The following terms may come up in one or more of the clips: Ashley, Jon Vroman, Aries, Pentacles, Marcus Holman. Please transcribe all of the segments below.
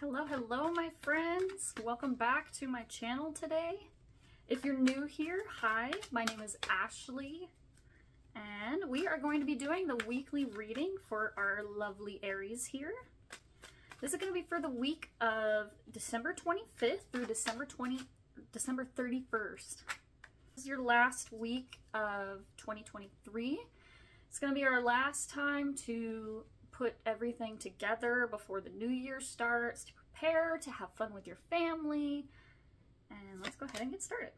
Hello, hello, my friends. Welcome back to my channel today. If you're new here, hi, my name is Ashley, and we are going to be doing the weekly reading for our lovely Aries here. This is going to be for the week of December 25th through December 31st. This is your last week of 2023. It's going to be our last time to put everything together before the new year starts, to prepare, to have fun with your family, and let's go ahead and get started.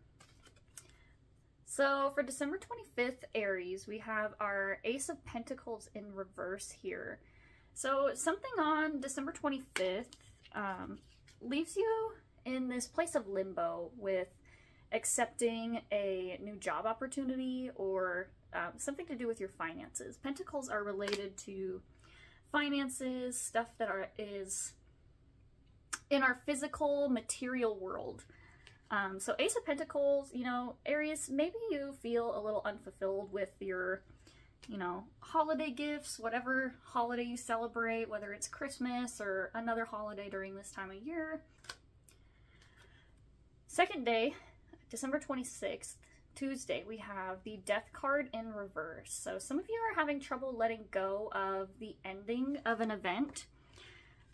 So for December 25th, Aries, we have our Ace of Pentacles in reverse here. So something on December 25th leaves you in this place of limbo with accepting a new job opportunity or something to do with your finances. Pentacles are related to finances, stuff that is in our physical, material world. So Ace of Pentacles, you know, Aries, maybe you feel a little unfulfilled with your, you know, holiday gifts, whatever holiday you celebrate, whether it's Christmas or another holiday during this time of year. Second day, December 26th, Tuesday, we have the Death card in reverse. So some of you are having trouble letting go of the ending of an event.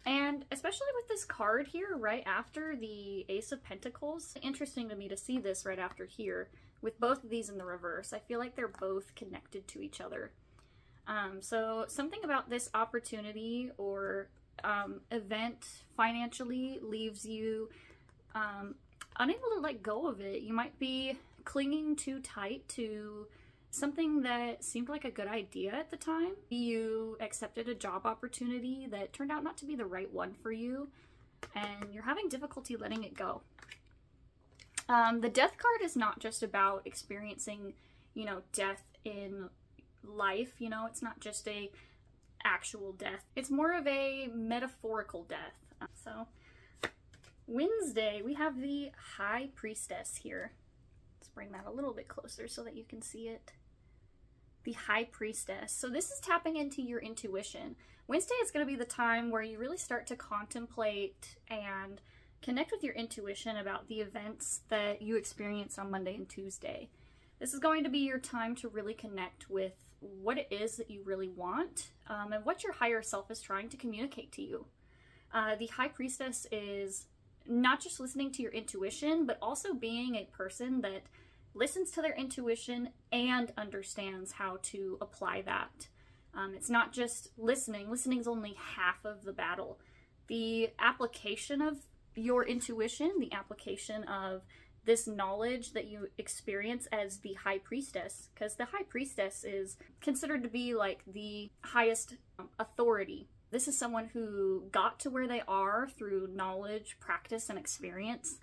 And especially with this card here right after the Ace of Pentacles, interesting to me to see this right after here with both of these in the reverse. I feel like they're both connected to each other. So something about this opportunity or event financially leaves you unable to let go of it. You might be clinging too tight to something that seemed like a good idea at the time. You accepted a job opportunity that turned out not to be the right one for you, and you're having difficulty letting it go. The Death card is not just about experiencing, you know, death in life. You know, it's not just a actual death. It's more of a metaphorical death. So Wednesday, we have the High Priestess here. Let's bring that a little bit closer so that you can see it. The High Priestess. So this is tapping into your intuition. Wednesday is going to be the time where you really start to contemplate and connect with your intuition about the events that you experience on Monday and Tuesday. This is going to be your time to really connect with what it is that you really want and what your higher self is trying to communicate to you. The High Priestess is not just listening to your intuition, but also being a person that listens to their intuition and understands how to apply that. It's not just listening. Listening is only half of the battle. The application of your intuition, the application of this knowledge that you experience as the High Priestess, because the High Priestess is considered to be like the highest authority. This is someone who got to where they are through knowledge, practice, and experience.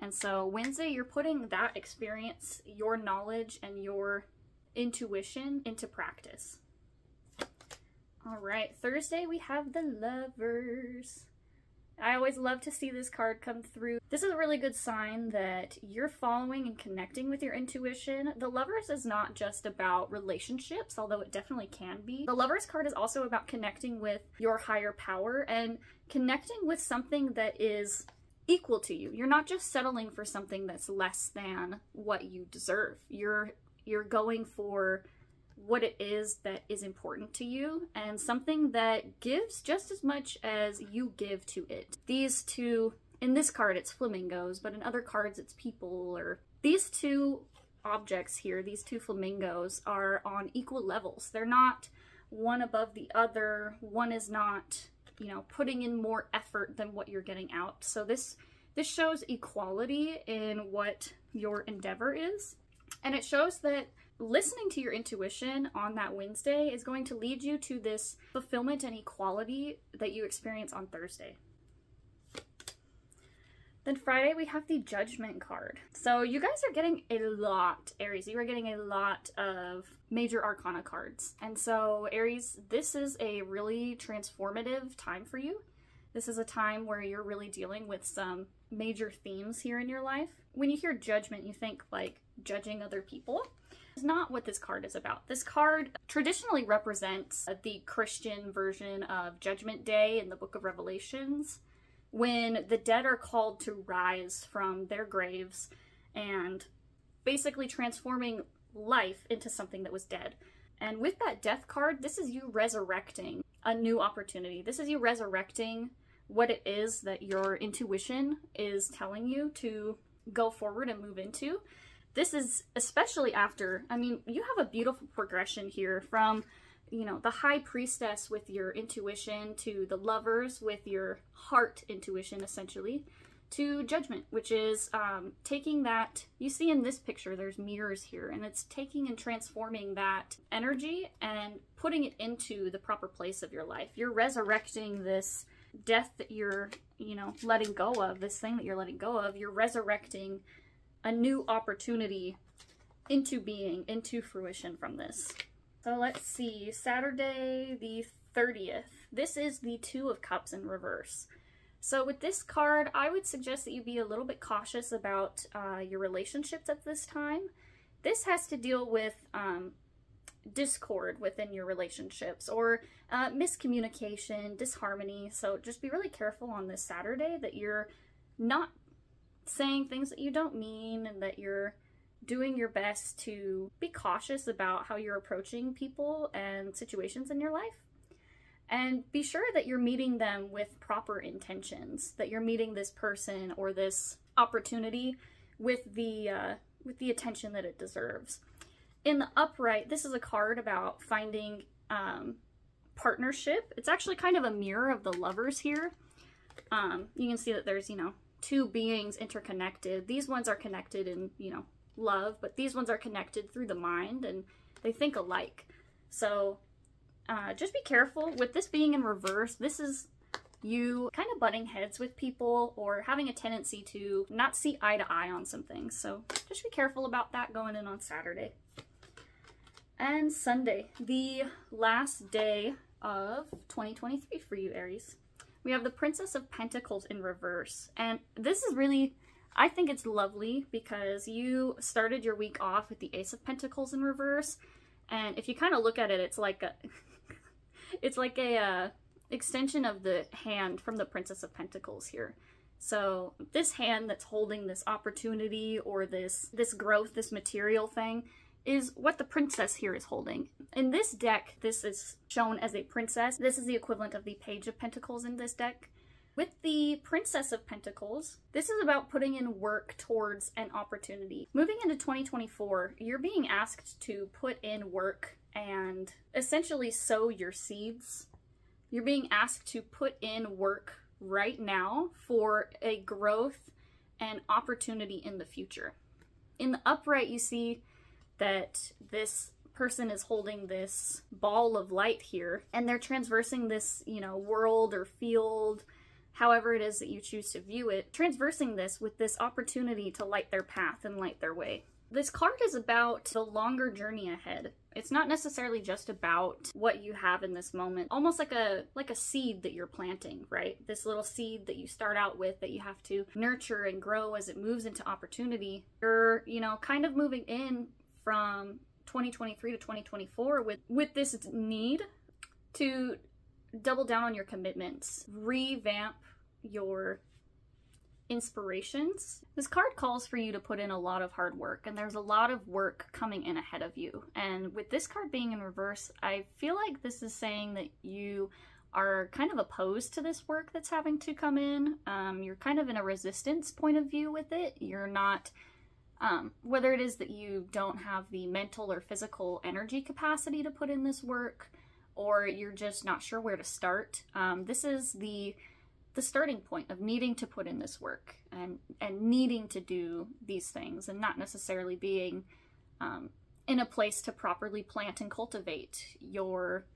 And so Wednesday, you're putting that experience, your knowledge, and your intuition into practice. All right, Thursday, we have the Lovers. I always love to see this card come through. This is a really good sign that you're following and connecting with your intuition. The Lovers is not just about relationships, although it definitely can be. The Lovers card is also about connecting with your higher power and connecting with something that is equal to you. You're not just settling for something that's less than what you deserve. You're going for what it is that is important to you and something that gives just as much as you give to it. These two, in this card it's flamingos, but in other cards it's people, or these two objects here, these two flamingos are on equal levels. They're not one above the other. One is not, you know, putting in more effort than what you're getting out. So this shows equality in what your endeavor is, and it shows that listening to your intuition on that Wednesday is going to lead you to this fulfillment and equality that you experience on Thursday. Then Friday, we have the Judgment card. So you guys are getting a lot, Aries. You are getting a lot of major arcana cards. And so Aries, this is a really transformative time for you. This is a time where you're really dealing with some major themes here in your life. When you hear judgment, you think like judging other people. It's not what this card is about. This card traditionally represents the Christian version of Judgment Day in the Book of Revelations, when the dead are called to rise from their graves and basically transforming life into something that was dead. And with that death card, this is you resurrecting a new opportunity. This is you resurrecting what it is that your intuition is telling you to go forward and move into. This is especially after, I mean, you have a beautiful progression here from, you know, the High Priestess with your intuition to the Lovers with your heart intuition, essentially, to Judgment, which is taking that, you see in this picture, there's mirrors here, and it's taking and transforming that energy and putting it into the proper place of your life. You're resurrecting this death that you're, you know, letting go of, this thing that you're letting go of. You're resurrecting a new opportunity into being, into fruition from this. So let's see, Saturday the 30th. This is the Two of Cups in reverse. So with this card, I would suggest that you be a little bit cautious about your relationships at this time. This has to deal with discord within your relationships or miscommunication, disharmony. So just be really careful on this Saturday that you're not saying things that you don't mean and that you're doing your best to be cautious about how you're approaching people and situations in your life. And be sure that you're meeting them with proper intentions, that you're meeting this person or this opportunity with the attention that it deserves. In the upright, this is a card about finding partnership. It's actually kind of a mirror of the Lovers here. You can see that there's, you know, two beings interconnected. These ones are connected in, you know, love, but these ones are connected through the mind and they think alike. So just be careful with this being in reverse. This is you kind of butting heads with people or having a tendency to not see eye to eye on some things. So just be careful about that going in on Saturday. And Sunday, the last day of 2023 for you, Aries. We have the Princess of Pentacles in reverse. And this is really, I think it's lovely because you started your week off with the Ace of Pentacles in reverse. And if you kind of look at it, it's like a extension of the hand from the Princess of Pentacles here. So this hand that's holding this opportunity or this growth, this material thing, is what the princess here is holding. In this deck, this is shown as a princess. This is the equivalent of the Page of Pentacles in this deck. With the Princess of Pentacles, this is about putting in work towards an opportunity. Moving into 2024, you're being asked to put in work and essentially sow your seeds. You're being asked to put in work right now for a growth and opportunity in the future. In the upright, you see that this person is holding this ball of light here, and they're traversing this, you know, world or field, however it is that you choose to view it, traversing this with this opportunity to light their path and light their way. This card is about the longer journey ahead. It's not necessarily just about what you have in this moment, almost like a seed that you're planting, right? This little seed that you start out with that you have to nurture and grow as it moves into opportunity. You're, you know, kind of moving in from 2023 to 2024 with this need to double down on your commitments, revamp your inspirations. This card calls for you to put in a lot of hard work, and there's a lot of work coming in ahead of you. And with this card being in reverse, I feel like this is saying that you are kind of opposed to this work that's having to come in. You're kind of in a resistance point of view with it. You're not, whether it is that you don't have the mental or physical energy capacity to put in this work, or you're just not sure where to start. This is the starting point of needing to put in this work and needing to do these things and not necessarily being in a place to properly plant and cultivate your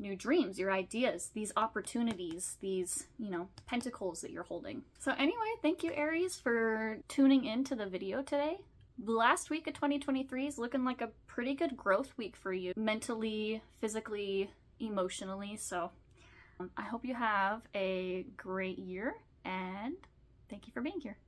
new dreams, your ideas, these opportunities, these, you know, pentacles that you're holding. So anyway, thank you, Aries, for tuning into the video today. Last week of 2023 is looking like a pretty good growth week for you, mentally, physically, emotionally. So I hope you have a great year, and thank you for being here.